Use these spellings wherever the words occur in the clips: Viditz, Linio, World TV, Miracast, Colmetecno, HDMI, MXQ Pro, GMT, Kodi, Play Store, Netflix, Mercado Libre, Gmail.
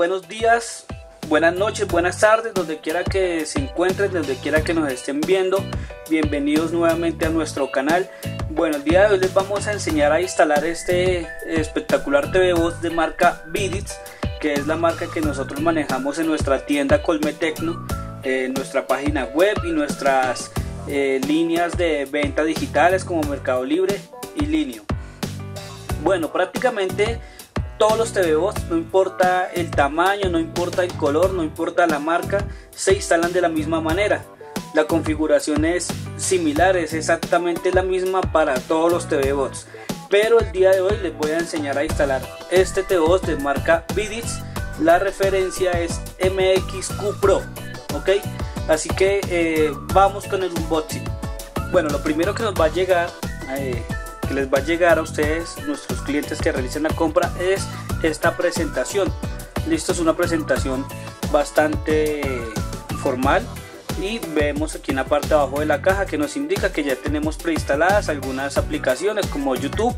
buenos días, buenas noches, buenas tardes, donde quiera que se encuentren, donde quiera que nos estén viendo. Bienvenidos nuevamente a nuestro canal. Bueno, el día de hoy les vamos a enseñar a instalar este espectacular TV Box de marca Viditz, que es la marca que nosotros manejamos en nuestra tienda Colmetecno, nuestra página web y nuestras líneas de venta digitales como Mercado Libre y Linio. Bueno, prácticamente todos los TV Box, no importa el tamaño, no importa el color, no importa la marca, se instalan de la misma manera. La configuración es similar, es exactamente la misma para todos los TV Box. Pero el día de hoy les voy a enseñar a instalar este TV Box de marca Viditz. La referencia es MXQ Pro, ¿ok? Así que vamos con el unboxing. Bueno, lo primero que nos va a llegar, que les va a llegar a ustedes, nuestros clientes que realicen la compra, es esta presentación. Listo, es una presentación bastante formal. Y vemos aquí en la parte de abajo de la caja que nos indica que ya tenemos preinstaladas algunas aplicaciones como YouTube,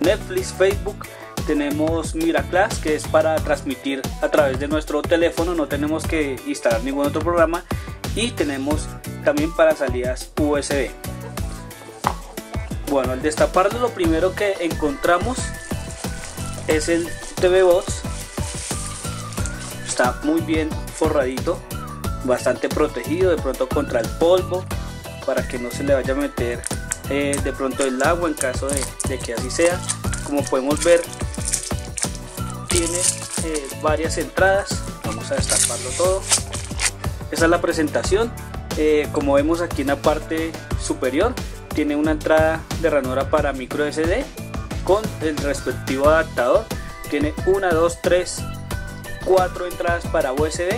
Netflix, Facebook. Tenemos Miracast, que es para transmitir a través de nuestro teléfono, no tenemos que instalar ningún otro programa. Y tenemos también para salidas USB. Bueno, al destaparlo, lo primero que encontramos es el TV Box. Está muy bien forradito, bastante protegido de pronto contra el polvo, para que no se le vaya a meter de pronto el agua en caso de que así sea. Como podemos ver, tiene varias entradas. Vamos a destaparlo todo. Esa es la presentación. Como vemos aquí en la parte superior, tiene una entrada de ranura para micro SD con el respectivo adaptador. Tiene 1, 2, 3, 4 entradas para USB.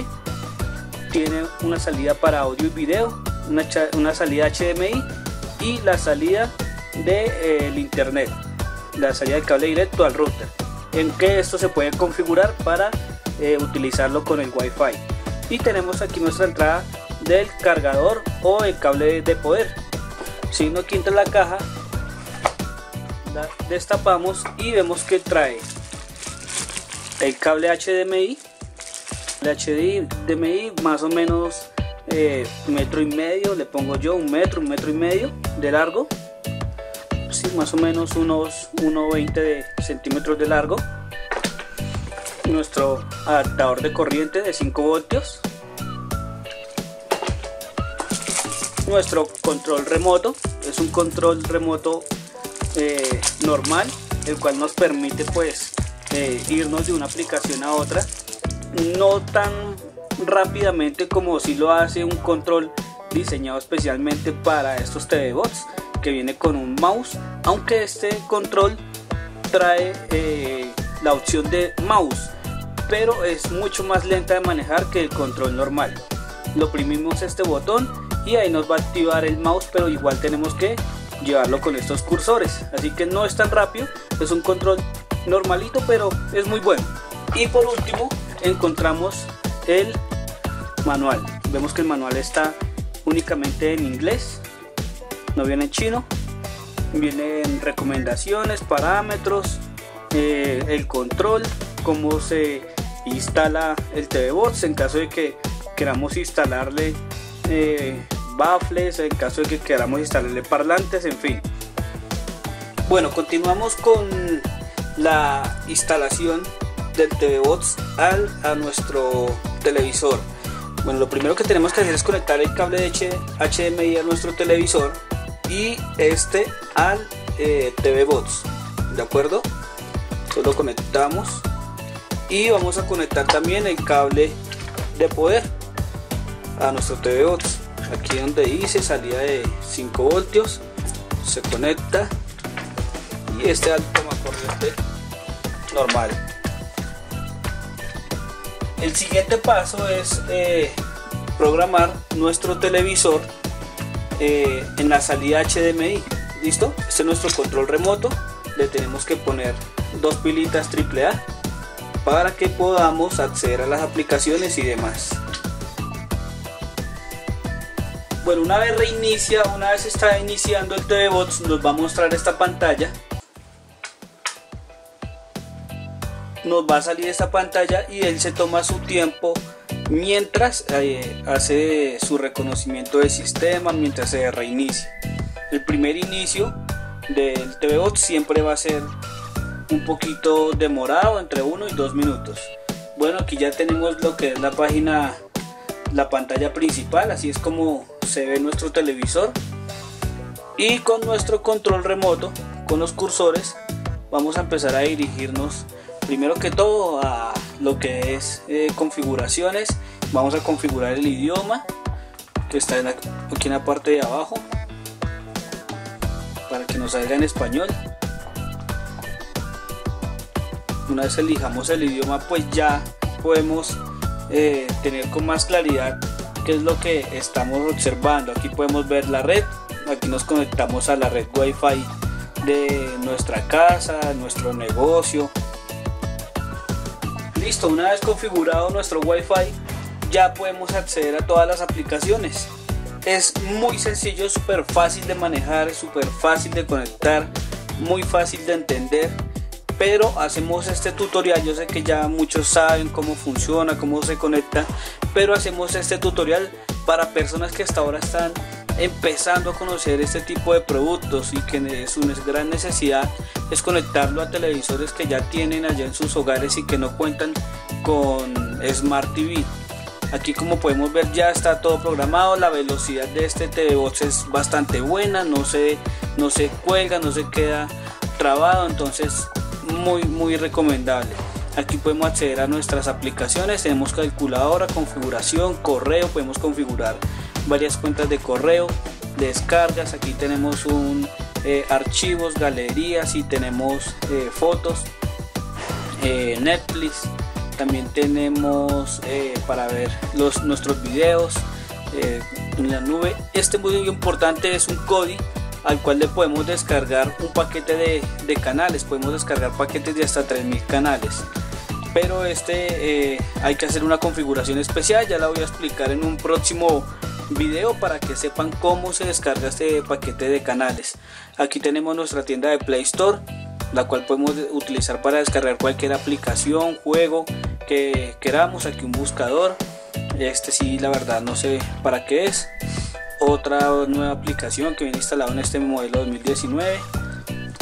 Tiene una salida para audio y video, una salida HDMI y la salida del internet, la salida de cable directo al router, en que esto se puede configurar para utilizarlo con el Wi-Fi. Y tenemos aquí nuestra entrada del cargador o el cable de poder. Si uno quita la caja, la destapamos y vemos que trae el cable HDMI. El HDMI más o menos metro y medio, le pongo yo un metro y medio de largo, sí, más o menos unos 1,20 centímetros de largo. Nuestro adaptador de corriente de 5 voltios, nuestro control remoto, es un control remoto normal, el cual nos permite pues irnos de una aplicación a otra, no tan rápidamente como si lo hace un control diseñado especialmente para estos TV Box, que viene con un mouse, aunque este control trae la opción de mouse, pero es mucho más lenta de manejar que el control normal. Lo oprimimos este botón y ahí nos va a activar el mouse, pero igual tenemos que llevarlo con estos cursores, así que no es tan rápido, es un control normalito, pero es muy bueno. Y por último encontramos el manual. Vemos que el manual está únicamente en inglés, no viene en chino, vienen recomendaciones, parámetros, el control, cómo se instala el TV Box en caso de que queramos instalarle baffles, en caso de que queramos instalarle parlantes, en fin. Bueno, continuamos con la instalación del TV Box a nuestro televisor. Bueno, lo primero que tenemos que hacer es conectar el cable de HDMI a nuestro televisor y este al TV Box, ¿de acuerdo? Entonces lo conectamos y vamos a conectar también el cable de poder a nuestro TV Box. Aquí donde dice salida de 5 voltios se conecta y este al tomacorriente normal. El siguiente paso es programar nuestro televisor en la salida HDMI. ¿Listo? Este es nuestro control remoto. Le tenemos que poner 2 pilitas AAA para que podamos acceder a las aplicaciones y demás. Bueno, una vez está iniciando el TV Box, nos va a mostrar esta pantalla. nos va a salir esta pantalla y él se toma su tiempo mientras hace su reconocimiento del sistema, mientras se reinicia. El primer inicio del TVBot siempre va a ser un poquito demorado, entre 1 y 2 minutos. Bueno, aquí ya tenemos lo que es la página, la pantalla principal, así es como se ve nuestro televisor. Y con nuestro control remoto, con los cursores, vamos a empezar a dirigirnos primero que todo a lo que es configuraciones. Vamos a configurar el idioma que está en aquí en la parte de abajo para que nos salga en español. Una vez elijamos el idioma, pues ya podemos tener con más claridad qué es lo que estamos observando. Aquí podemos ver la red, aquí nos conectamos a la red Wi-Fi de nuestra casa, nuestro negocio. Listo, una vez configurado nuestro Wi-Fi, ya podemos acceder a todas las aplicaciones. Es muy sencillo, súper fácil de manejar, súper fácil de conectar, muy fácil de entender. Pero hacemos este tutorial, yo sé que ya muchos saben cómo funciona, cómo se conecta, pero hacemos este tutorial para personas que hasta ahora están empezando a conocer este tipo de productos y que es una gran necesidad es conectarlo a televisores que ya tienen allá en sus hogares y que no cuentan con Smart TV. Aquí, como podemos ver, ya está todo programado, la velocidad de este TVBot es bastante buena, no se cuelga, no se queda trabado, entonces muy recomendable. Aquí podemos acceder a nuestras aplicaciones, tenemos calculadora, configuración, correo, podemos configurar varias cuentas de correo, descargas, aquí tenemos un archivos, galerías y tenemos fotos, Netflix, también tenemos para ver nuestros videos en la nube. Este muy importante es un Kodi, al cual le podemos descargar un paquete de canales, podemos descargar paquetes de hasta 3000 canales, pero hay que hacer una configuración especial, ya la voy a explicar en un próximo video para que sepan cómo se descarga este paquete de canales. Aquí tenemos nuestra tienda de Play Store, la cual podemos utilizar para descargar cualquier aplicación, juego que queramos. Aquí un buscador, sí, la verdad no sé para qué es. Otra nueva aplicación que viene instalada en este modelo 2019.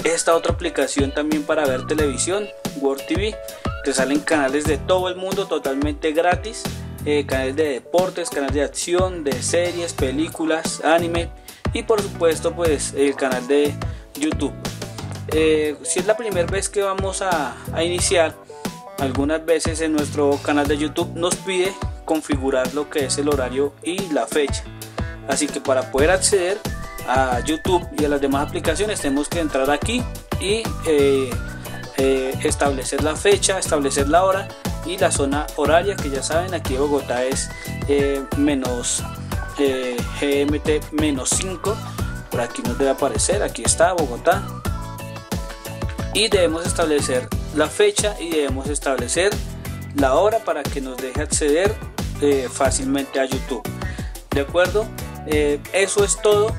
Esta otra aplicación también para ver televisión, World TV. Te salen canales de todo el mundo totalmente gratis. Canales de deportes, canales de acción, de series, películas, anime. Y por supuesto pues el canal de YouTube. Si es la primera vez que vamos a iniciar, algunas veces en nuestro canal de YouTube nos pide configurar lo que es el horario y la fecha. Así que para poder acceder a YouTube y a las demás aplicaciones tenemos que entrar aquí y establecer la fecha, establecer la hora y la zona horaria, que ya saben aquí en Bogotá es GMT-5. Por aquí nos debe aparecer, aquí está Bogotá, y debemos establecer la fecha y debemos establecer la hora para que nos deje acceder fácilmente a YouTube. De acuerdo, eso es todo,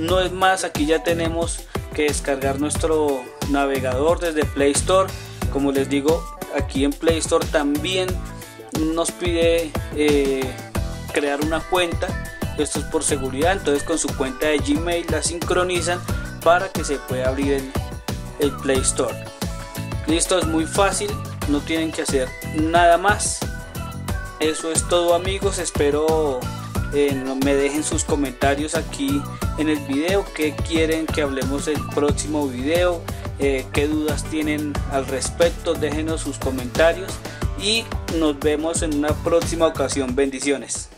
no es más. Aquí ya tenemos que descargar nuestro navegador desde Play Store. Como les digo, aquí en Play Store también nos pide crear una cuenta, esto es por seguridad, entonces con su cuenta de Gmail la sincronizan para que se pueda abrir el Play Store. Listo, es muy fácil, no tienen que hacer nada más. Eso es todo, amigos, espero me dejen sus comentarios aquí en el video, qué quieren que hablemos el próximo video, qué dudas tienen al respecto, déjenos sus comentarios y nos vemos en una próxima ocasión. Bendiciones.